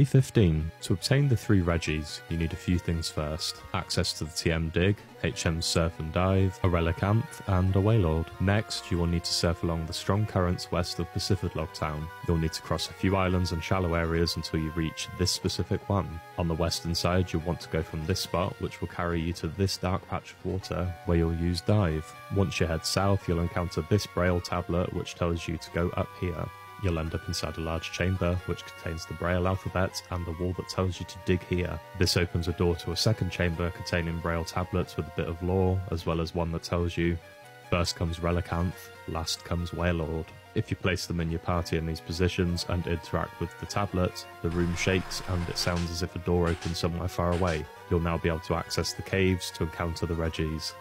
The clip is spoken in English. Day 15. To obtain the 3 Regis, you need a few things first. Access to the TM Dig, HM Surf and Dive, a Relicanth, and a Wailord. Next, you will need to surf along the strong currents west of Pacific Log Town. You'll need to cross a few islands and shallow areas until you reach this specific one. On the western side, you'll want to go from this spot, which will carry you to this dark patch of water, where you'll use Dive. Once you head south, you'll encounter this Braille Tablet, which tells you to go up here. You'll end up inside a large chamber which contains the Braille alphabet and the wall that tells you to dig here. This opens a door to a second chamber containing Braille tablets with a bit of lore, as well as one that tells you, first comes Relicanth, last comes Wailord. If you place them in your party in these positions and interact with the tablet, the room shakes and it sounds as if a door opens somewhere far away. You'll now be able to access the caves to encounter the Regis.